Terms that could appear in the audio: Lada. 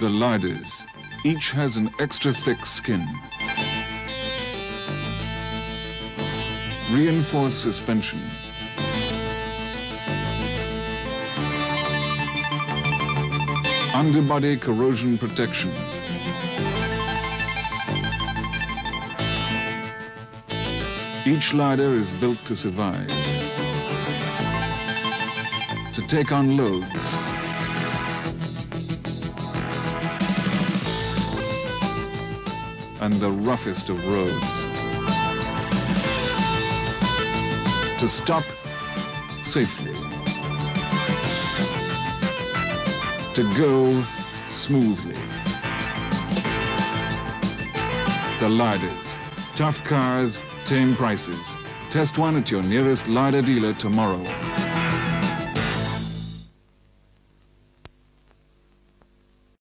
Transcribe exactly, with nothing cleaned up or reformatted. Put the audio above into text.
the Ladas. Each has an extra thick skin. Reinforced suspension. Underbody corrosion protection. Each Lada is built to survive, to take on loads, and the roughest of roads. To stop safely. To go smoothly. The Ladas. Tough cars, tame prices. Test one at your nearest Lada dealer tomorrow.